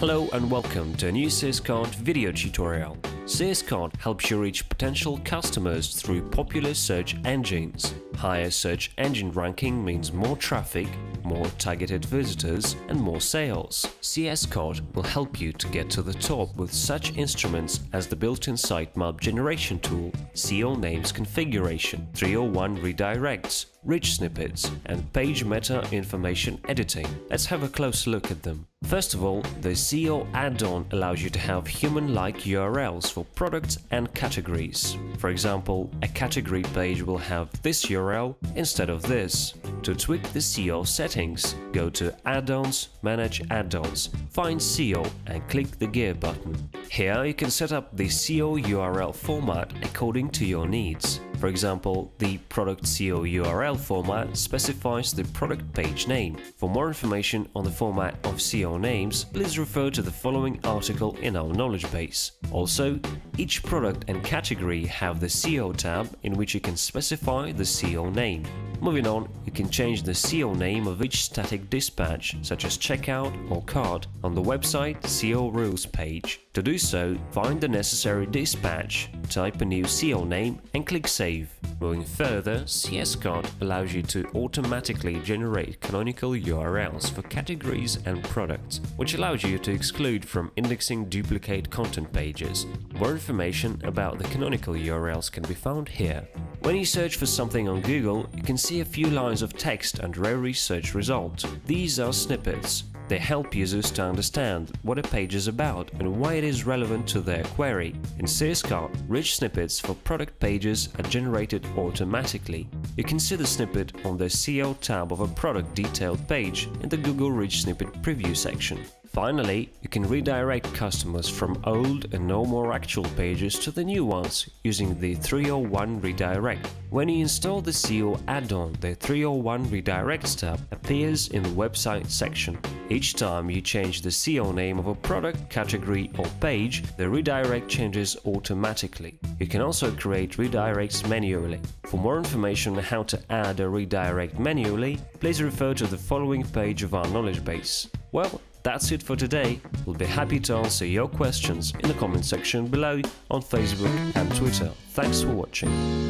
Hello and welcome to a new CS-Cart video tutorial. CS-Cart helps you reach potential customers through popular search engines. Higher search engine ranking means more traffic, more targeted visitors and more sales. CS-Cart will help you to get to the top with such instruments as the built-in sitemap generation tool, SEO names configuration, 301 redirects, rich snippets and page meta information editing. Let's have a close look at them. First of all, the SEO add-on allows you to have human-like URLs for products and categories. For example, a category page will have this URL instead of this. To tweak the SEO settings, go to Add-ons, Manage Add-ons, find SEO and click the gear button. Here you can set up the SEO URL format according to your needs. For example, the product SEO URL format specifies the product page name. For more information on the format of SEO names, please refer to the following article in our knowledge base. Also, each product and category have the SEO tab in which you can specify the SEO name. Moving on, you can change the SEO name of each static dispatch, such as checkout or cart, on the website SEO rules page. To do so, find the necessary dispatch, type a new SEO name and click Save. Moving further, CS-Cart allows you to automatically generate canonical URLs for categories and products, which allows you to exclude from indexing duplicate content pages. More information about the canonical URLs can be found here. When you search for something on Google, you can see a few lines of text under every search result. These are snippets. They help users to understand what a page is about and why it is relevant to their query. In CS-Cart, rich snippets for product pages are generated automatically. You can see the snippet on the SEO tab of a product detailed page in the Google Rich Snippet Preview section. Finally, you can redirect customers from old and no more actual pages to the new ones using the 301 redirect. When you install the SEO add-on, the 301 redirects tab appears in the website section. Each time you change the SEO name of a product, category or page, the redirect changes automatically. You can also create redirects manually. For more information on how to add a redirect manually, please refer to the following page of our knowledge base. Well, that's it for today. We'll be happy to answer your questions in the comment section below on Facebook and Twitter. Thanks for watching.